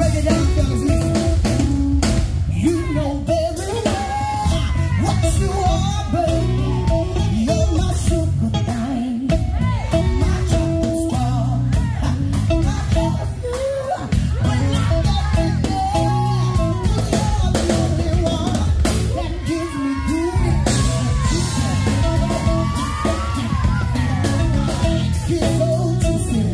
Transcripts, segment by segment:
break it down, fellas, listen. You know very well what you are, babe. You're my sugar thing, my chocolate star. I love you when I get there. You're the only one that gives me good. Give old to sin.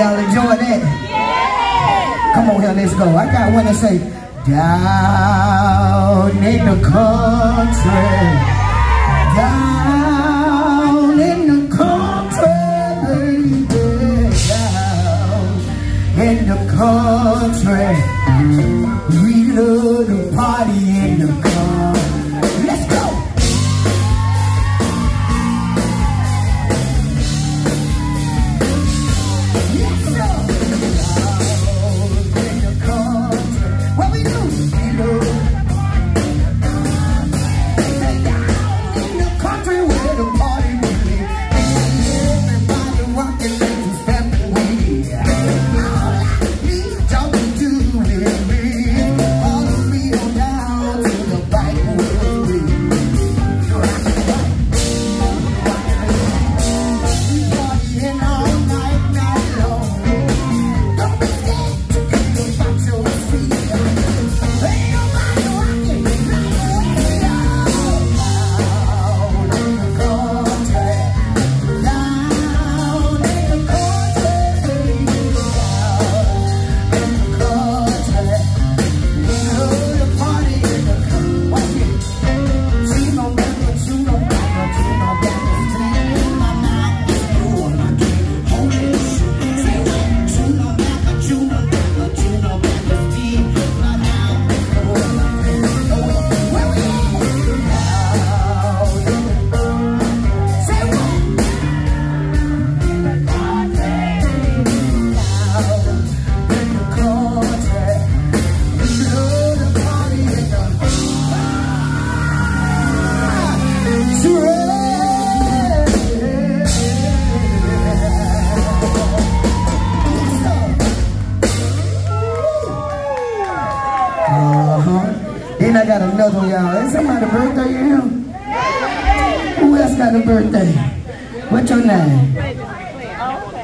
Y'all enjoy that? Yeah. Come on here, let's go. I got one that say, down in the country, down in the country, baby, down in the country, we love to party in the country. Let's go. What we do? another one, y'all. Ain't somebody birthday in him? Who else got a birthday? What's your name?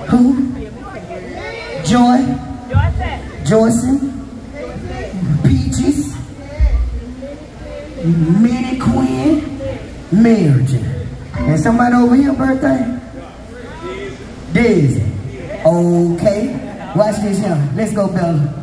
Who? Joy? Joyson? Peaches? Minnie Quinn? Mary Jane. And somebody over here birthday? Dizzy. Okay. Watch this here. Let's go, Bella.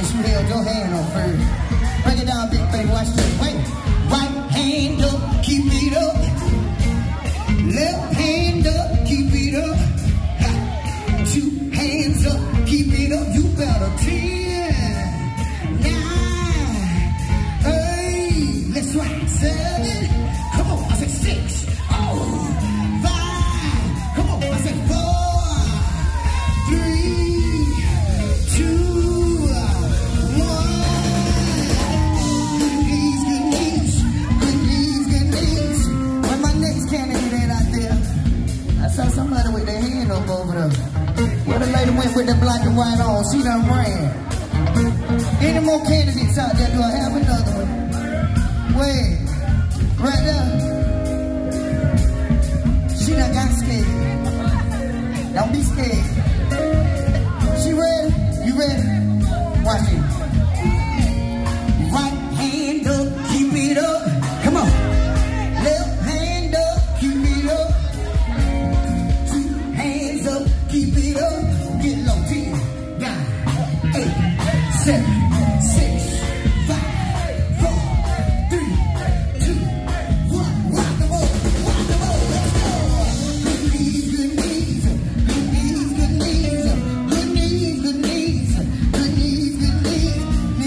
is real. Go hand on first. Break it down, big thing. Watch this. Wait. Right hand up, keep it up. Left hand up, keep it up. Two hands up, keep it up. You better 10, 9, 8. Let's right. 7. Come on, I said 6. Oh. Somebody with their hand up over there. Where the lady went with the black and white on, she done ran. Any more candidates out there? Do I have another one? Wait, right there. She done got scared. Don't be scared. She ready? You ready? Watch it. Right hand up, keep it up. Come on. Left hand up, keep it up. Keep it up, get low, 10, 9, 8, 7, 6, 5, 4, 3, 2, 1. Rock the boat, let's go. Good knees, good knees, good knees, good knees, good knees, good knees. Me,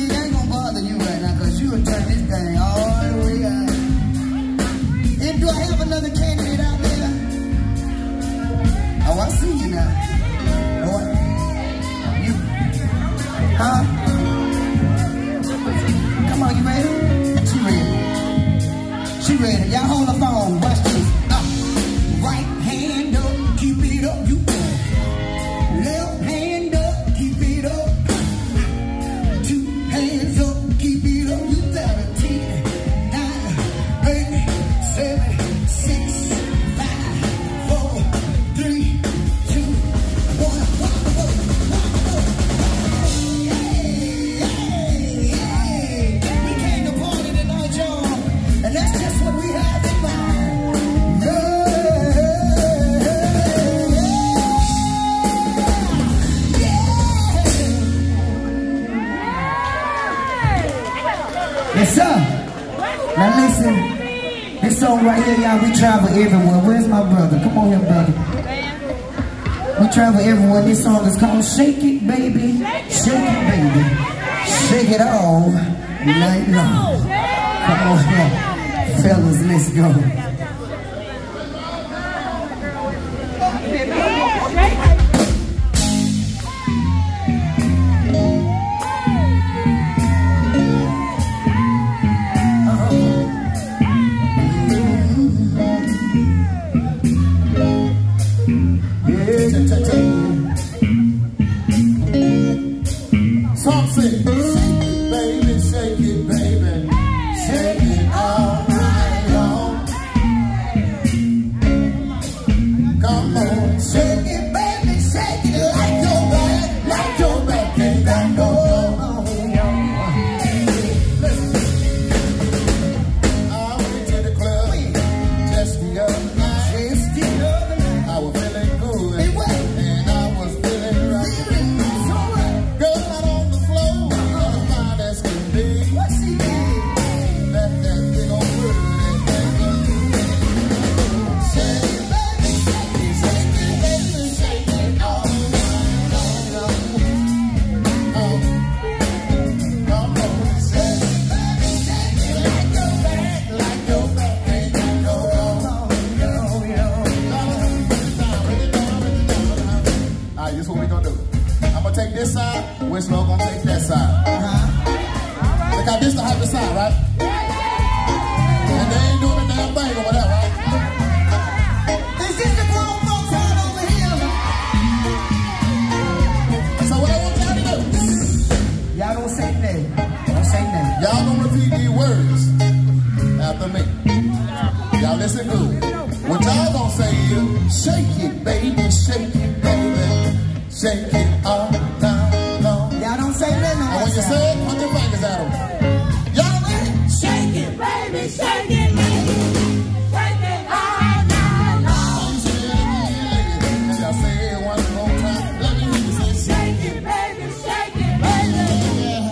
I ain't gonna bother you right now, cause you would turn this thing all the way out. And do I have another candidate out there? Oh, I see you now. What? You. Huh? Come on, you ready? She ready. She ready. Y'all hold the phone. Watch this. Right hand up. Keep it up. You go. Left hand up. Keep it up. Two hands up. Keep it up. You got a 10, 9, 8, 7, 6. Yes, sir. Now listen, this song right here, y'all, we travel everywhere. Where's my brother? Come on here, brother. We travel everywhere. This song is called Shake It, Baby. Shake it, baby. Shake it all night long. Come on here. Fellas, let's go. This side, West Love gonna take that side. Uh-huh. Look how this the hyper side, right? And they ain't doing a damn thing over there, right? This is the grown folks right over here. So what I want y'all to do? Y'all don't say nothing. Don't say nothing. Y'all gonna repeat these words after me. Y'all listen good. What y'all gonna say is, shake it, baby, shake it, baby. Shake it all night long. Y'all don't say nothing. I want you to say it. Put your fingers at them. Y'all ready? Shake it, baby. Shake it, baby. Shake it all night long. Y'all say it one more time. Let me hear you say, shake it, baby. Shake it, baby.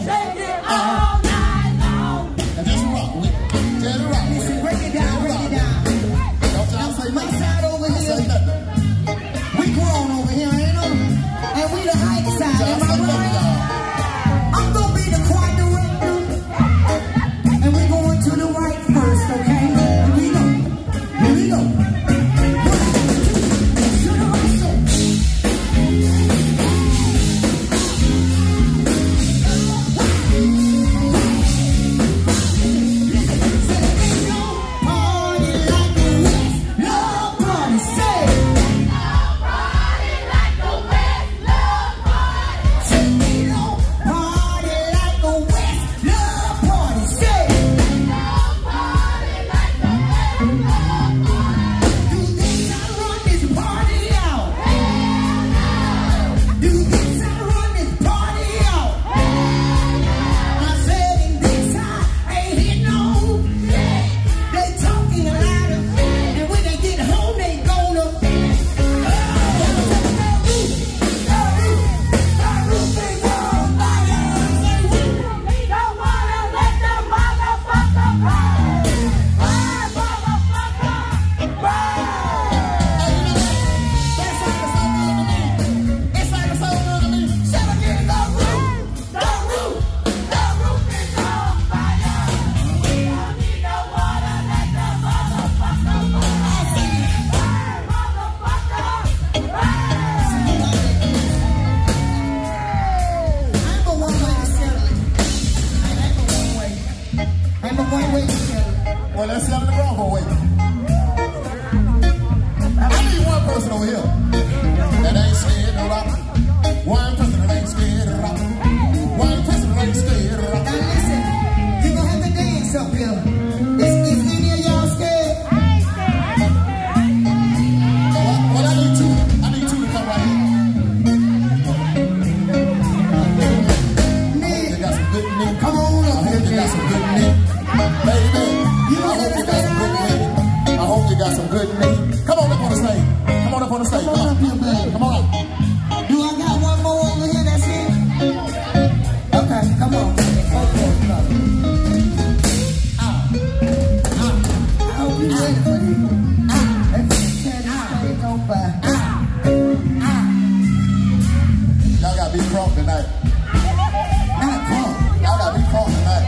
Well, let's see how the Bravo way. I need one person over here that ain't scared of rock. One person that ain't scared of rock. One person that ain't scared of rock. Now listen, you gonna have to dance up here. Is any of y'all scared? I ain't scared. Well, I need two to come right here. They got some good men. Come on up here, they got some good men. Baby. Got some good meat. Come on up on the stage. Come on up on the stage. Come on up here, baby. Come on up. Do I got one more over here? That's it? Okay, come on. Okay, come on. I hope you're ready for you. Let's turn this stage on by. Y'all gotta be prompt tonight. Not prompt. Y'all gotta be prompt tonight.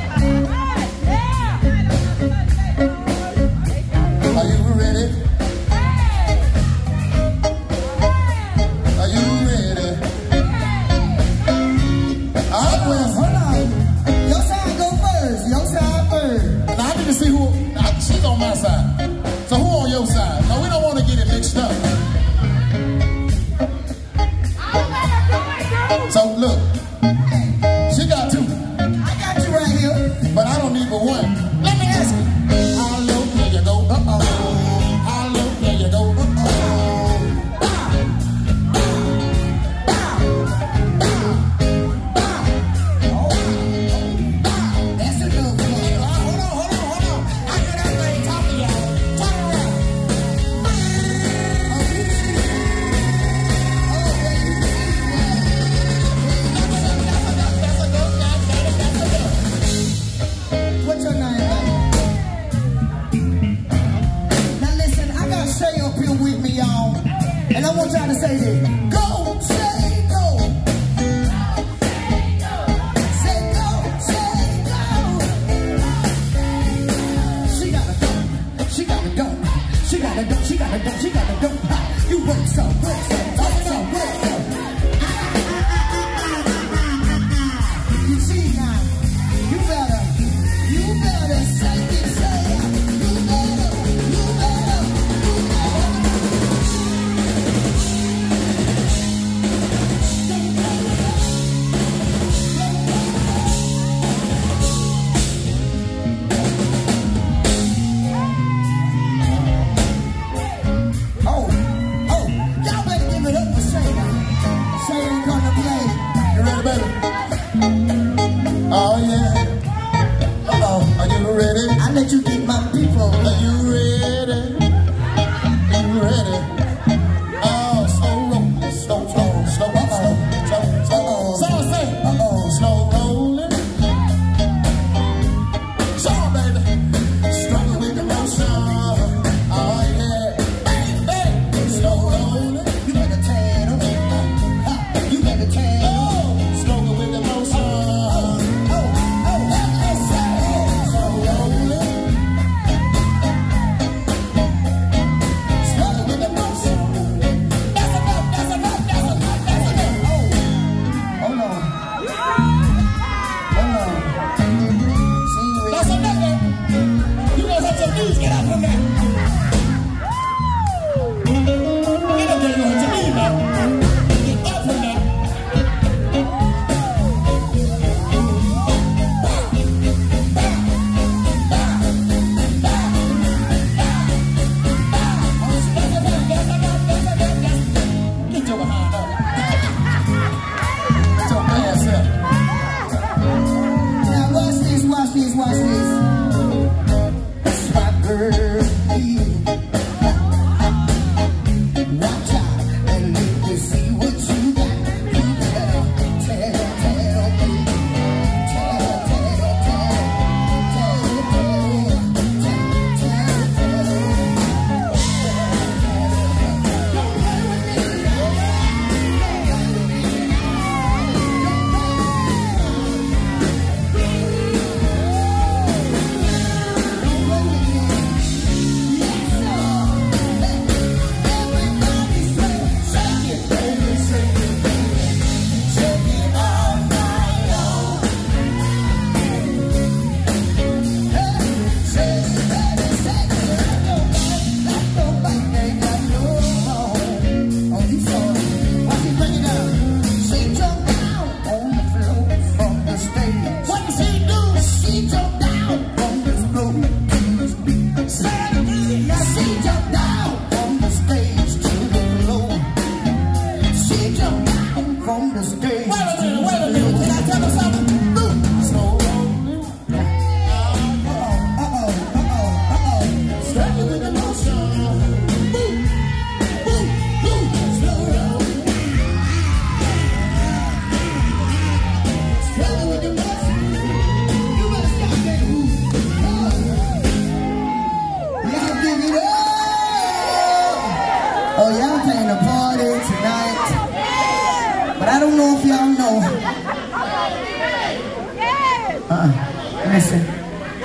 Listen,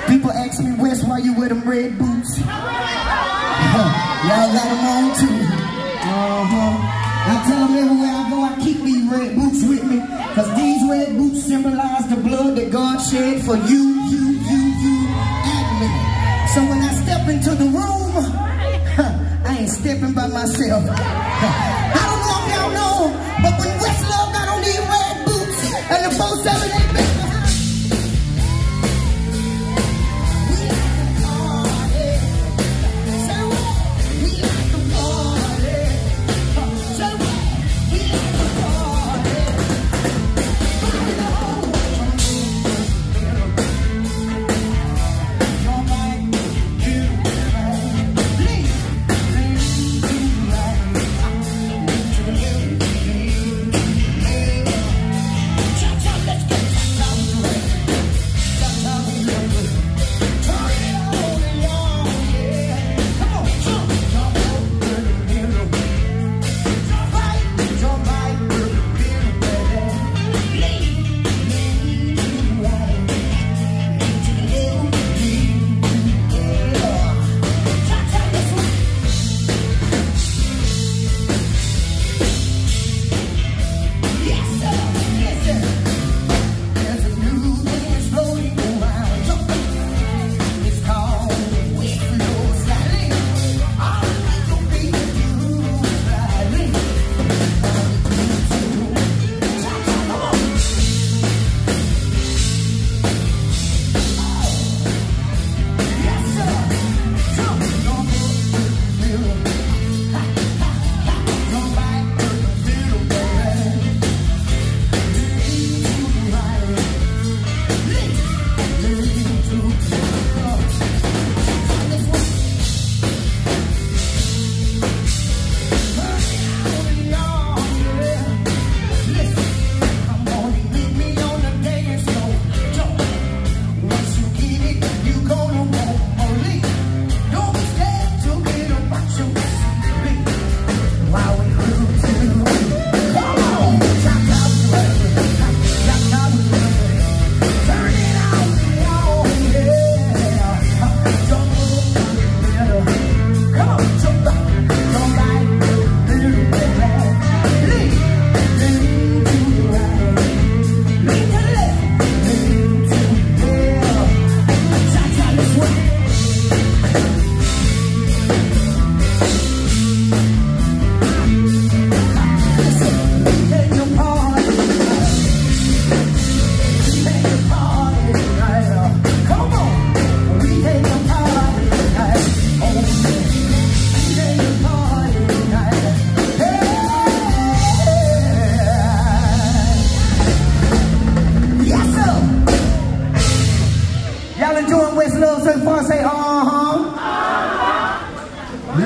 people ask me, Wes, why you wear them red boots? Y'all got them on too. I tell them everywhere I go, I keep these red boots with me, because these red boots symbolize the blood that God shed for you, and me. So when I step into the room, I ain't stepping by myself. I don't know if y'all know, but when West Love got on these red boots and the 4-7, they been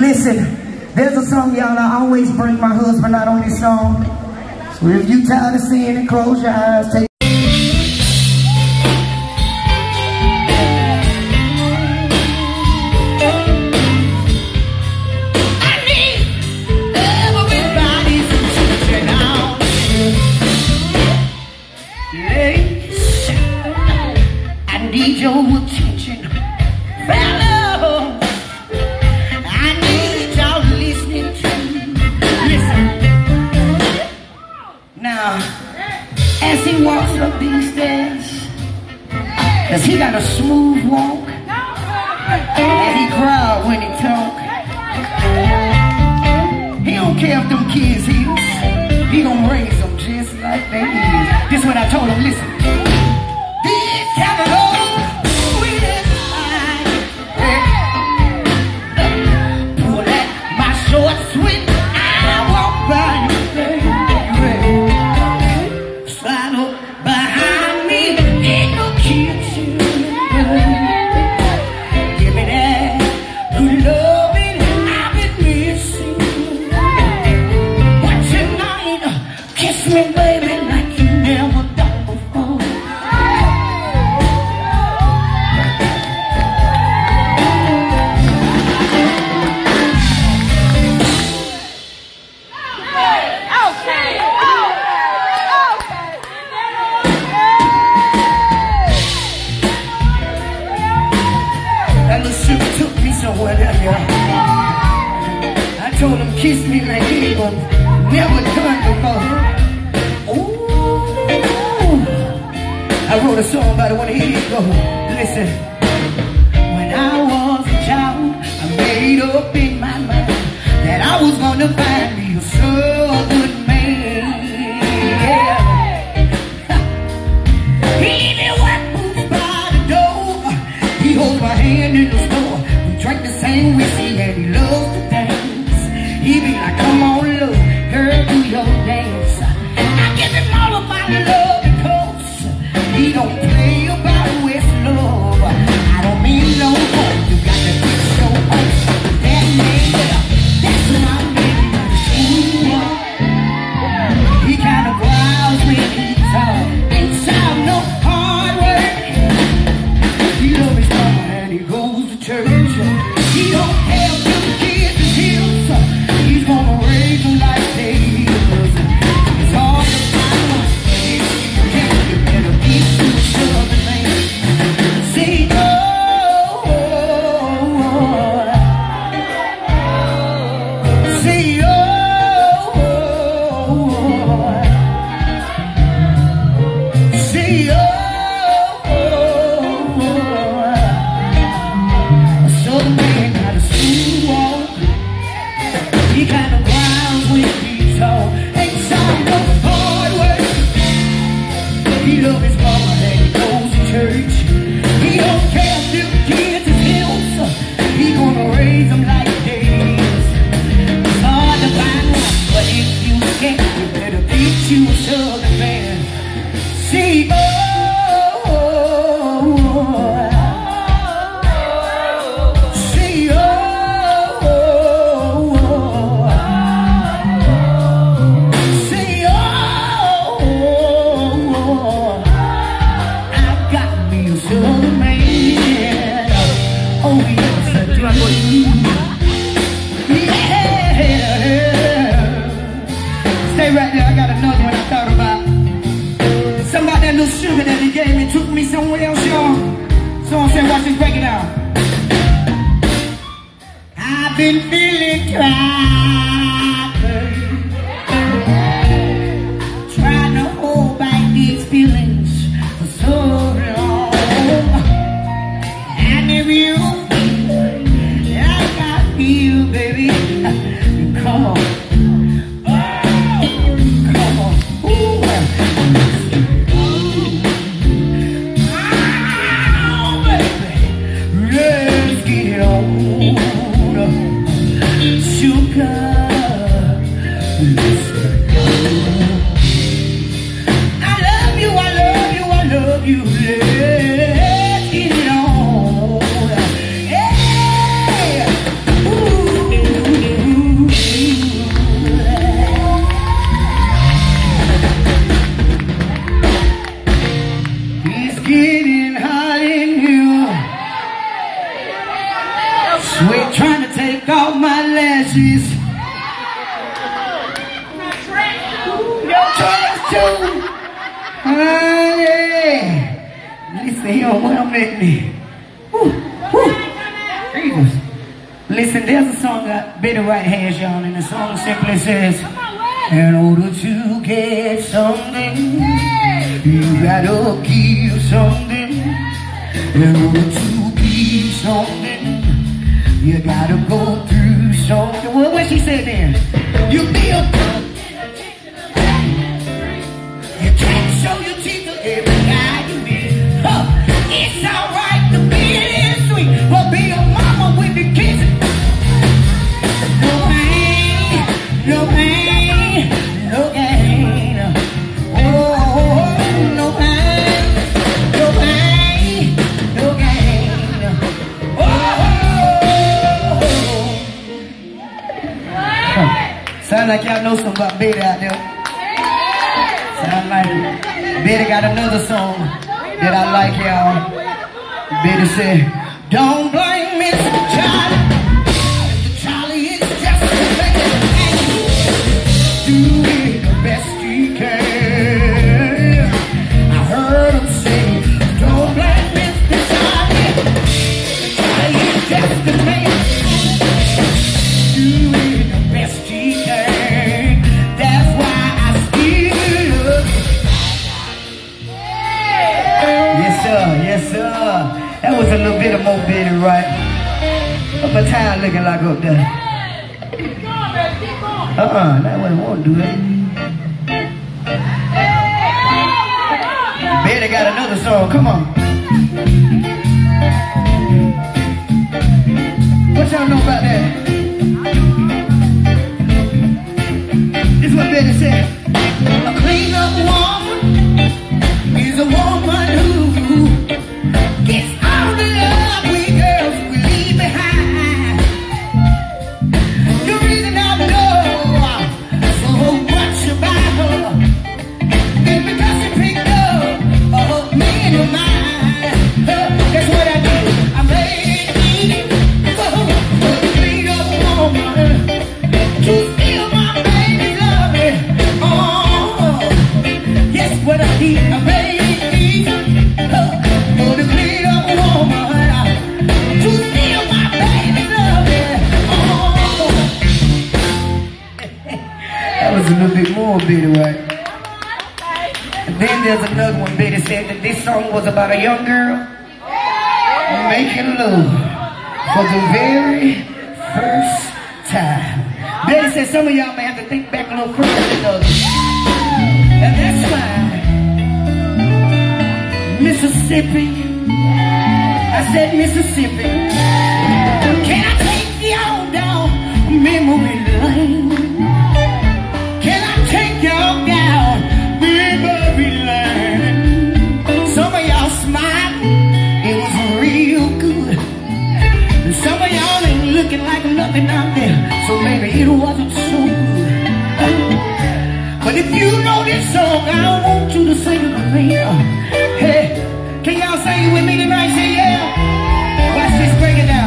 Listen, there's a song, y'all, I always bring my husband out on this song. So if you tired of seeing it, close your eyes, take up these stairs, cause he got a smooth walk and he cried when he talk. He don't care if them kids hears, he gonna raise them just like they is. This is what I told him, listen, these capital me, baby, like you never done before. kiss me like anyone, never done before. Ooh, I wrote a song about it when he go. Listen, when I was a child, I made up in my mind that I was gonna find me a so good man. Yeah. Hand in the store, we drink the same whiskey and he loves to dance. He be like, come on, look, girl, do your dance. I give him all of my love because he don't play about West Love. I don't mean no fun, you got to get so much. That made it up, that's what I mean. Ooh, he kind of wild when he talks. Inside no hard work, he loves his mama. He goes to church. He don't have to kids and hills. He's gonna raise them like they was. It's hard to find one. If you can, you better be too sure of the name. Say no. Say oh. Say oh. Sugar that he gave me took me somewhere else, y'all. So I'm saying, watch this, break it down. I've been feeling trapped, trying to hold back these feelings for so long. And if you, I got you, baby, come on. Off my lashes. Your dress too. Honey. Listen, he don't want to make me. Woo, woo. Listen, there's a song that Betty White has, y'all, and the song simply says, in order to get something, you gotta give something. In order to give something, you gotta go through something. Well, what she said there? You be a punk in a kitchen of that. You can't show your teeth to every guy you meet. Huh. It's alright to be in sweet, but be a mama with the kids. No pain, no pain, no gain. Oh, no pain, no pain, no gain. Oh. Sound like y'all know something about Betty out there. Sound like Betty got another song that I like, y'all. Betty said, don't blame me, Charlie. Mr. Charlie is just a baby. And doing the best he can. I heard him say, don't blame Mr. Charlie. Mr. Charlie is just a baby. Doing the best he can. yes sir. That was a little bit of mobility, right? Up a time looking like up there. That one won't do it. Betty got another song, come on. What y'all know about that? This is what Betty said. A clean up woman is a woman who gets all the love we girls will leave behind. The reason I know so much about her is because she picked up a man of mine. That's what I do. I made it for a clean up woman to steal my baby's love. Oh, yes, what I need. I made a little bit more, Betty White. And then there's another one. Betty said that this song was about a young girl making love for the very first time. Betty said some of y'all may have to think back a little crazy, though. And that's why Mississippi, I said Mississippi, can I take y'all down memory lane? Take y'all down memory lane. Some of y'all smile, it was real good. And some of y'all ain't looking like nothing out there, so maybe it wasn't so good. But if you know this song, I don't want you to sing it with me. Hey, can y'all sing it with me tonight? Say yeah. Watch this, break it down.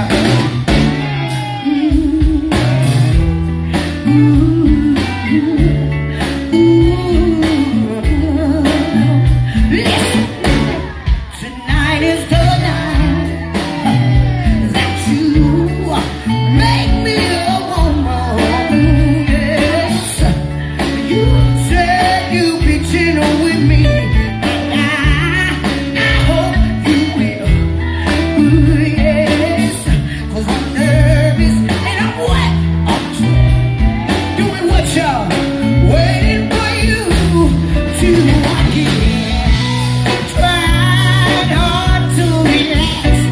Mississippi,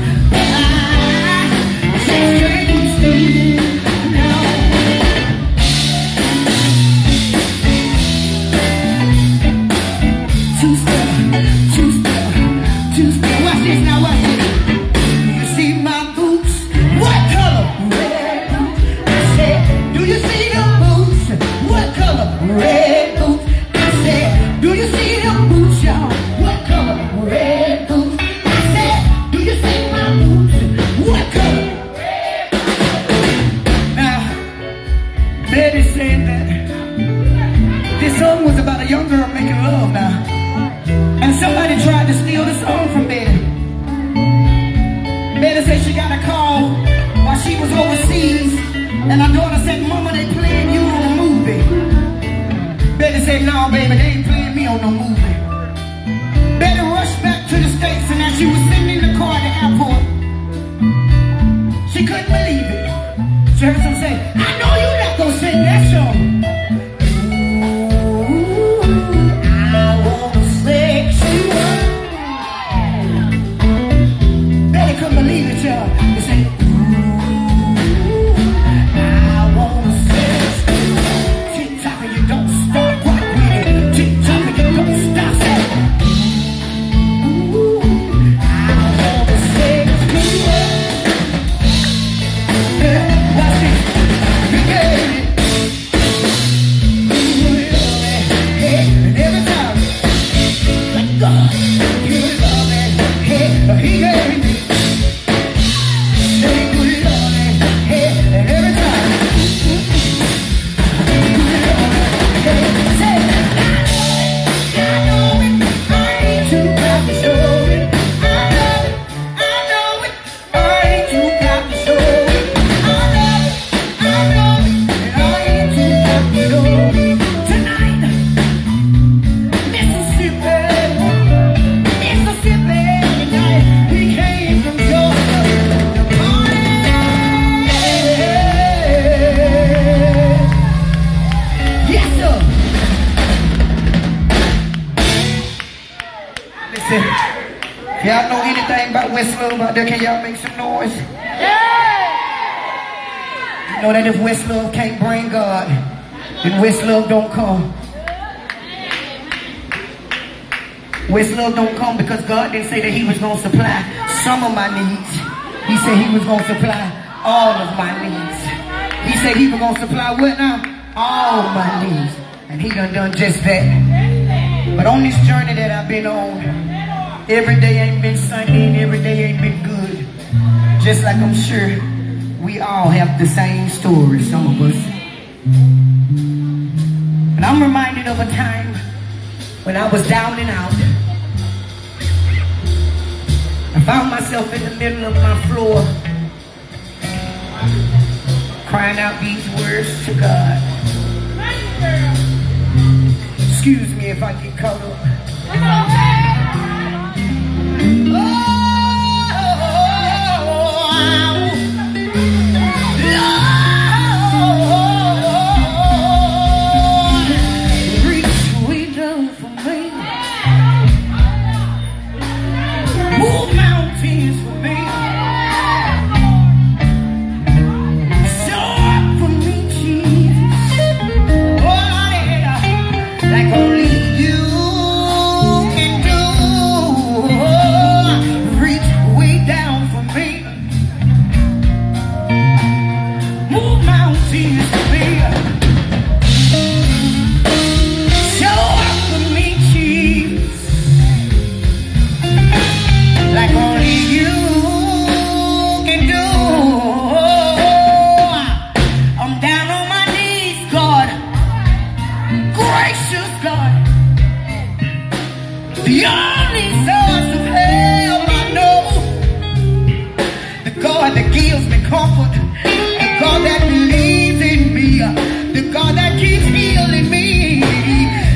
Listen, y'all know anything about West Love out there? Can y'all make some noise? Yeah! You know that if West Love can't bring God, then West Love don't come. West Love don't come because God didn't say that he was going to supply some of my needs. He said he was going to supply all of my needs. He said he was going to supply what now? All my needs. And he done just that. But on this journey that I've been on, every day ain't been Sunday and every day ain't been good. Just like I'm sure we all have the same story, some of us. But I'm reminded of a time when I was down and out. I found myself in the middle of my floor, crying out these words to God. Excuse me if I get caught up. Okay. Oh, Lord, reach way down for me. Move mountains for me. The only source of help I know, the God that gives me comfort, the God that believes in me, the God that keeps healing me,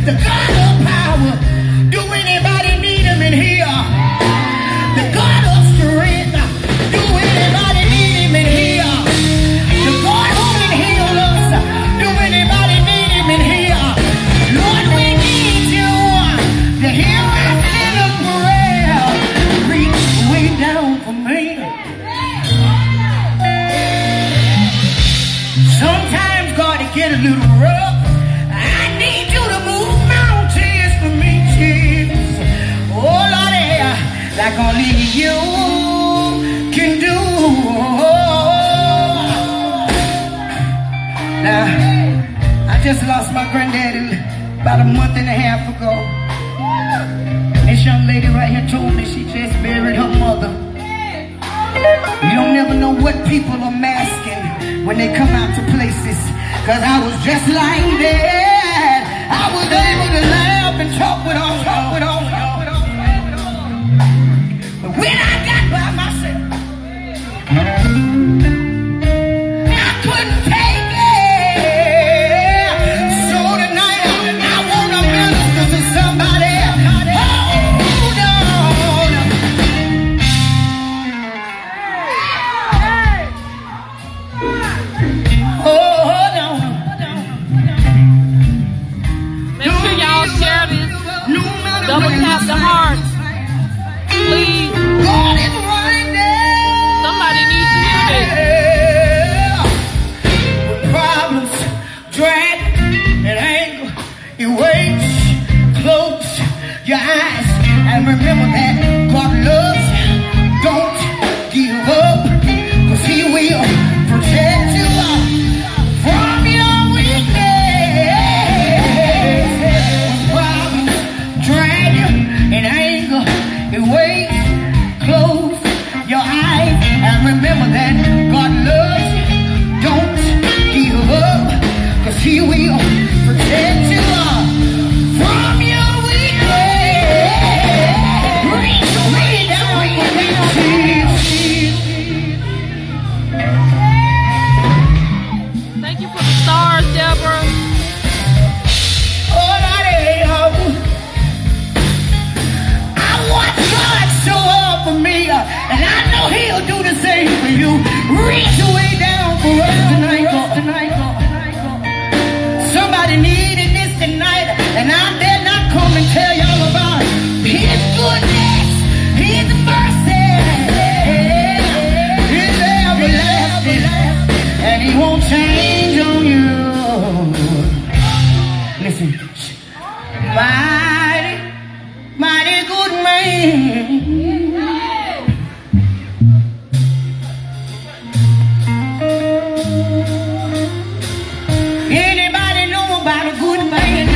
the God of power. Do anybody need him in here? The God of strength. Do anybody need him in here? The God who can heal us. Do anybody need him in here? Lord, we need you to heal us. Sometimes God it get a little rough. I need you to move mountains for me, Jesus. Oh Lord, yeah, like only you can do. Now, I just lost my granddaddy about a month and a half ago. And this young lady right here told me she just buried her mother. You don't never know what people are masking when they come out to places. Cause I was just like that. I was able to laugh and talk with all. But when I got by myself, I couldn't take it. So tonight I want to minister to somebody. Double tap the heart. Please. Somebody needs to hear this. Problems, dread, and anger. You wait, close your eyes, and remember that God loves you. Don't give up, cause he will protect you from your weakness. In anger, you wait, close your eyes, and remember that God loves you. Don't give up, cause he will protect you from your weakness. very good man. Anybody know about a good man?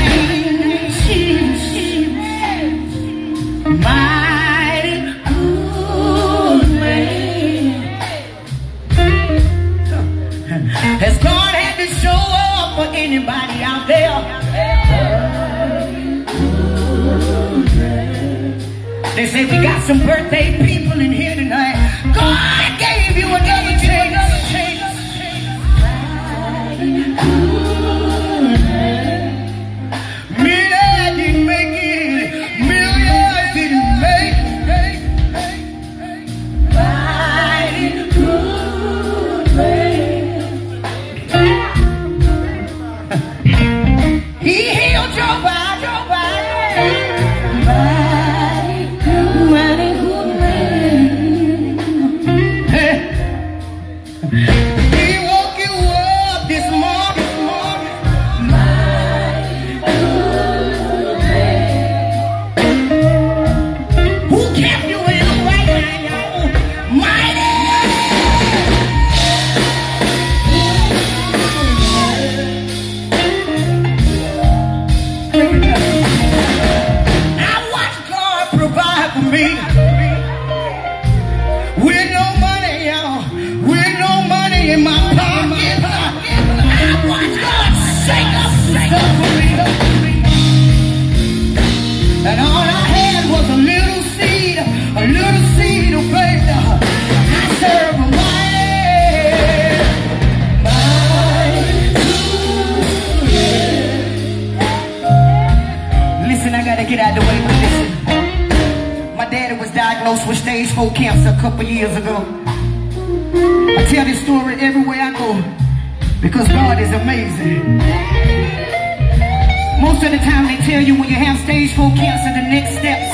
Mighty good man. Has God had to show up for anybody out there? They say we got some birthday people in here tonight. God gave you another chance. Million didn't make it. Million didn't make it. Mighty good man. He healed your body. Get out of the way, but listen. My daddy was diagnosed with stage 4 cancer a couple years ago. I tell this story everywhere I go because God is amazing. Most of the time they tell you when you have stage 4 cancer, the next steps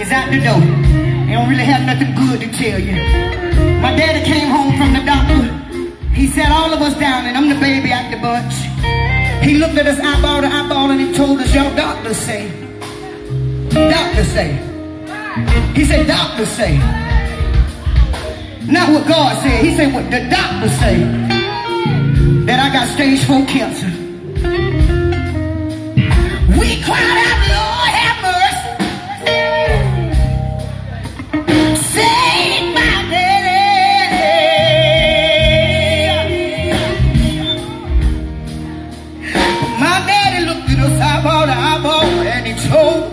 is out the door. They don't really have nothing good to tell you. My daddy came home from the doctor. He sat all of us down, and I'm the baby out the bunch. He looked at us eyeball to eyeball, and he told us, y'all doctors say. Doctor say. He said, doctor say. Not what God said. He said, what the doctor say. That I got stage 4 cancer. We cried out, Lord have mercy. Save my daddy. My daddy looked at us eyeball to eyeball, and he told,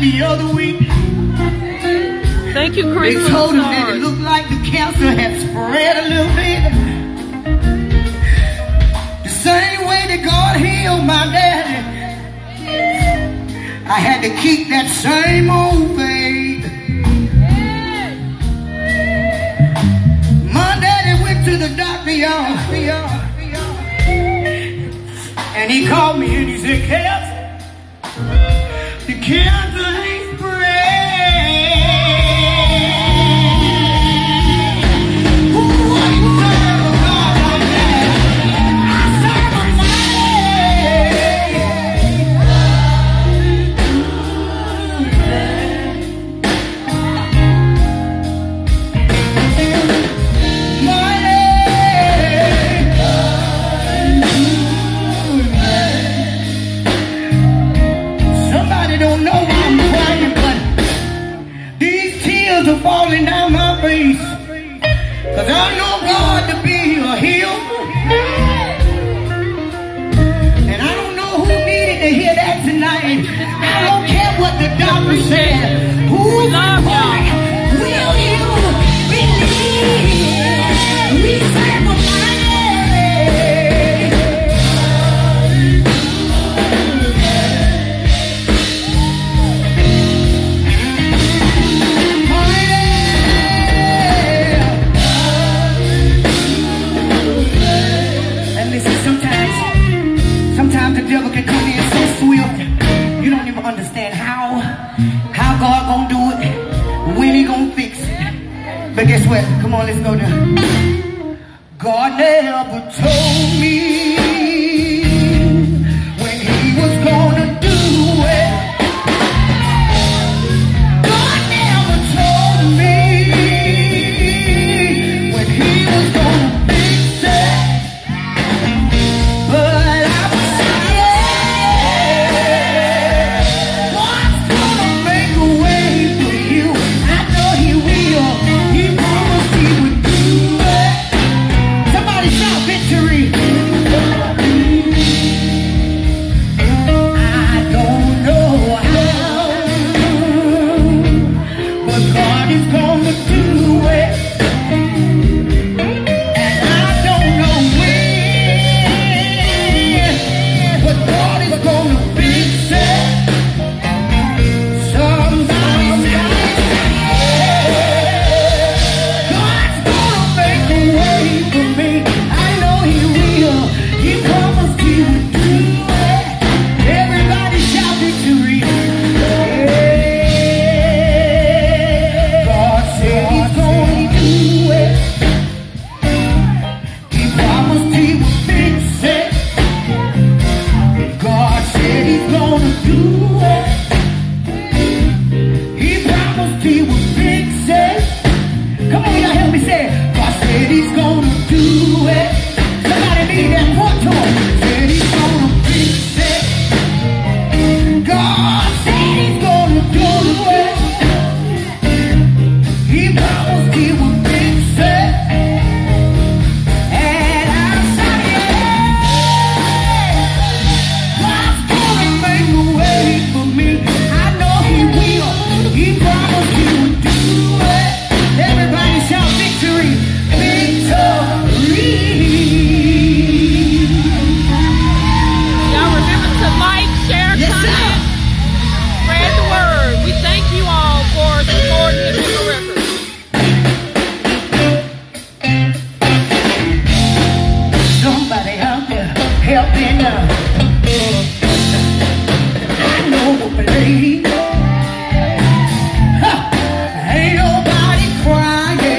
the other week, thank you, Chris. They told him that it looked like the cancer had spread a little bit. The same way that God healed my daddy, I had to keep that same old faith. My daddy went to the doctor, y'all, and he called me and he said, "Cancer." The cancer ain't spread. Ooh, I serve a God like that. I serve a mighty. Somebody don't know. sweat. Come on, let's go down. God never told me when he was gonna do it. God never told me when he was gonna fix it. But I was saying, God's gonna make a way for you. I know he will. He promised he would do it. Somebody shout victory.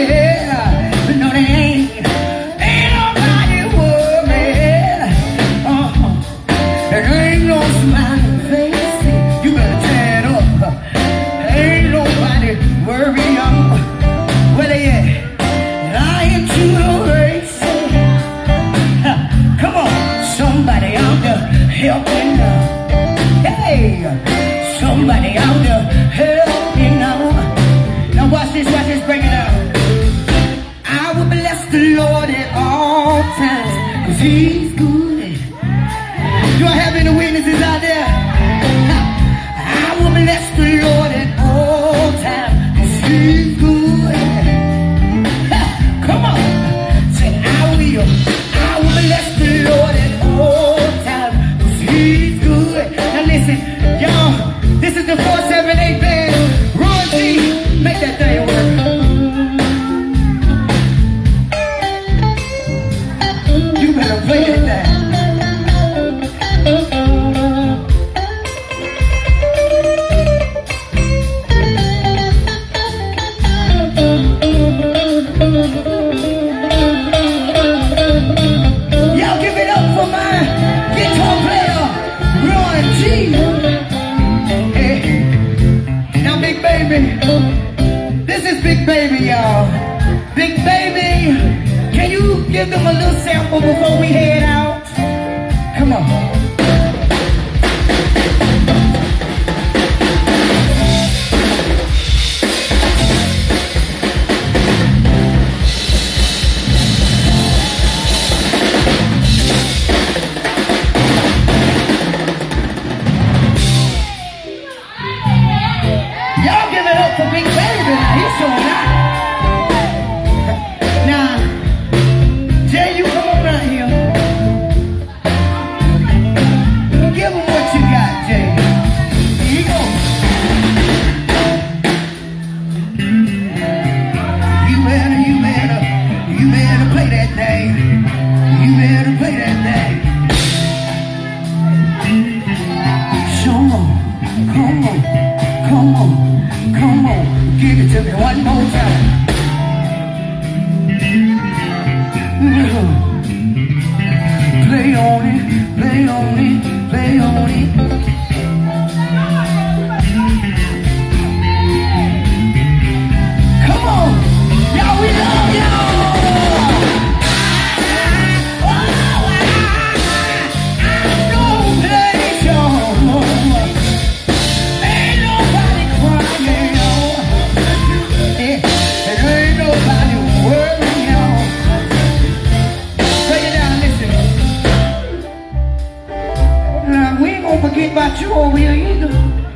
over here either.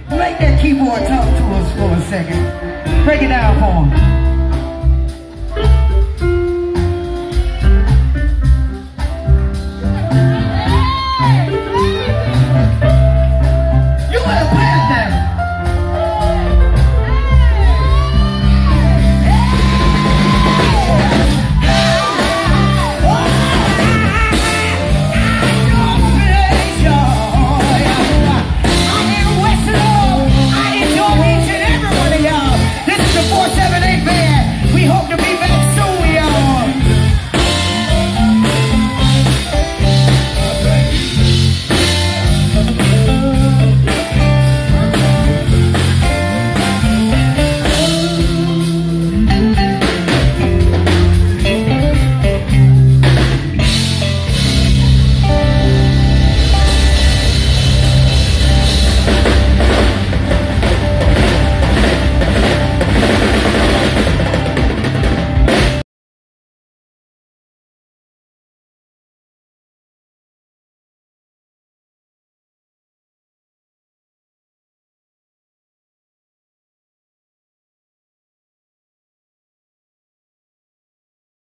Make that keyboard talk to us for a second. Break it down for him.